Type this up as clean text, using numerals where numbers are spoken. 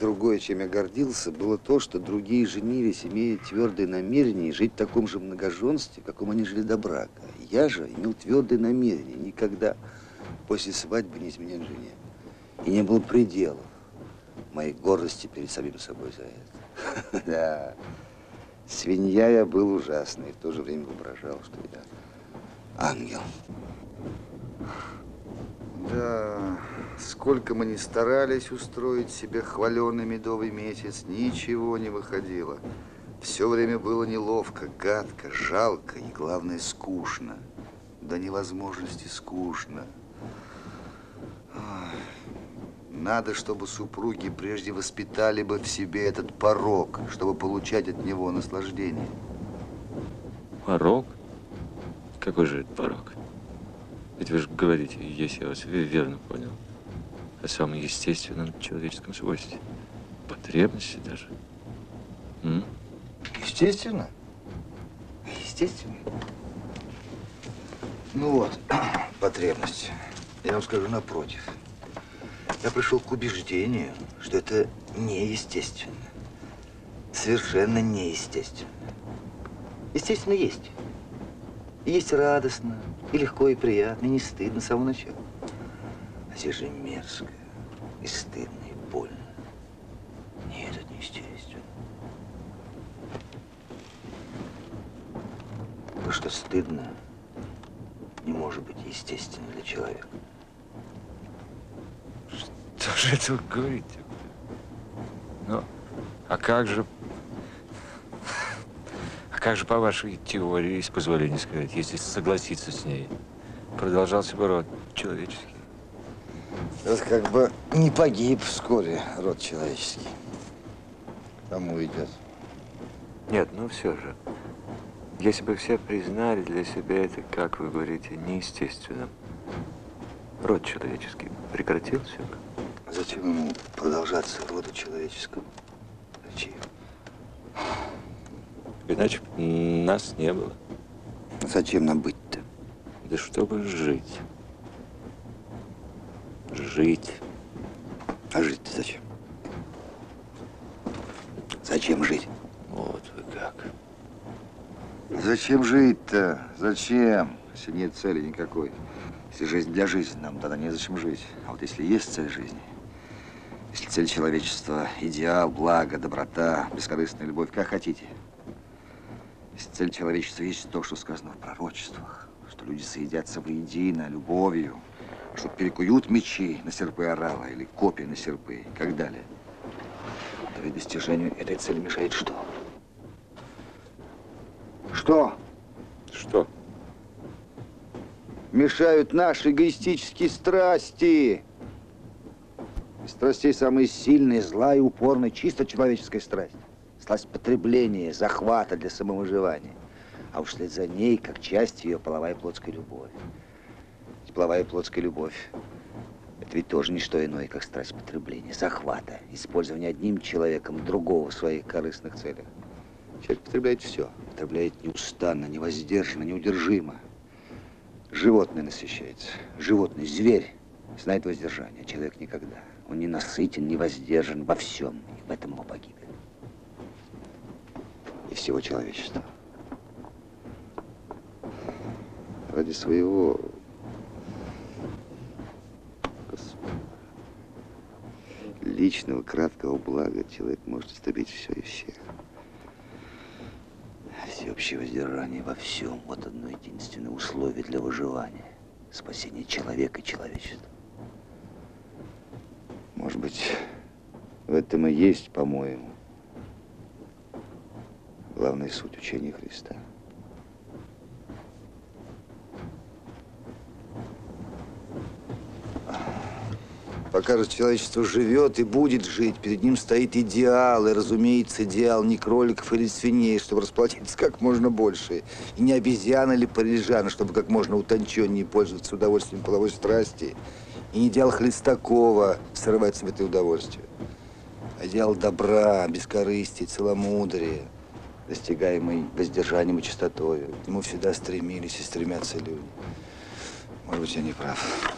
Другое, чем я гордился, было то, что другие женились, имея твердое намерение жить в таком же многоженстве, в каком они жили до брака. Я же имел твердое намерение никогда после свадьбы не изменять жене. И не было пределов моей гордости перед самим собой за это. Да, свинья я был ужасный, и в то же время воображал, что я ангел. Да, сколько мы ни старались устроить себе хваленый медовый месяц, ничего не выходило. Все время было неловко, гадко, жалко и, главное, скучно. До невозможности скучно. Надо, чтобы супруги прежде воспитали бы в себе этот порок, чтобы получать от него наслаждение. Порок? Какой же это порок? Ведь вы же говорите, если я вас верно понял, о самом естественном человеческом свойстве. Потребности даже. М? Естественно. Естественно. Ну вот, потребность. Я вам скажу напротив. Я пришел к убеждению, что это неестественно. Совершенно неестественно. Естественно, есть. И есть радостно, и легко, и приятно, и не стыдно с самого начала. А здесь же мерзко, и стыдно, и больно. Нет, это неестественно. Потому что стыдно не может быть естественно для человека. Что же это вы говорите? Ну, а как же по вашей теории, если позволение сказать, если согласиться с ней, продолжался бы род человеческий? Это как бы не погиб вскоре род человеческий. Кому идет? Нет, ну все же. Если бы все признали для себя это, как вы говорите, неестественным, род человеческий прекратился бы? Зачем ему продолжаться роду человеческому? Зачем? Иначе нас не было. Зачем нам быть-то? Да чтобы жить. Жить. А жить-то зачем? Зачем жить? Вот вы как. Зачем жить-то? Зачем? Если нет цели никакой. Если жизнь для жизни, нам тогда незачем жить. А вот если есть цель жизни, если цель человечества – идеал, благо, доброта, бескорыстная любовь, как хотите. Если цель человечества есть то, что сказано в пророчествах, что люди соедятся воедино, любовью, что перекуют мечи на серпы орала или копья на серпы и как далее, то ведь достижению этой цели мешает что? Что? Что? Мешают наши эгоистические страсти. Из страстей самая сильная, злая, упорная, чисто человеческая страсть. Страсть потребления, захвата для самовыживания. А уж вслед за ней, как часть ее, половая плотская любовь. Ведь половая плотская любовь – это ведь тоже не что иное, как страсть потребления, захвата, использования одним человеком другого в своих корыстных целях. Человек потребляет все. Потребляет неустанно, невоздержанно, неудержимо. Животное насыщается. Животный, зверь, знает воздержание, а человек никогда. Он не насытен, не воздержан во всем. И в этом его погибель. И всего человечества. Ради своего... Господи, личного, краткого блага человек может истребить все и всех. Всеобщее воздержание во всем – вот одно единственное условие для выживания, спасения человека и человечества. Может быть, в этом и есть, по-моему, главная суть учения Христа. Пока же человечество живет и будет жить, перед ним стоит идеал, и, разумеется, идеал не кроликов или свиней, чтобы расплодиться как можно больше, и не обезьяны или парижаны, чтобы как можно утонченнее пользоваться удовольствием половой страсти, и не идеал Хлестакова срывать себе это удовольствие, а идеал добра, бескорыстия, целомудрия, достигаемый воздержанием и чистотою. К нему всегда стремились и стремятся люди. Может быть, я не прав.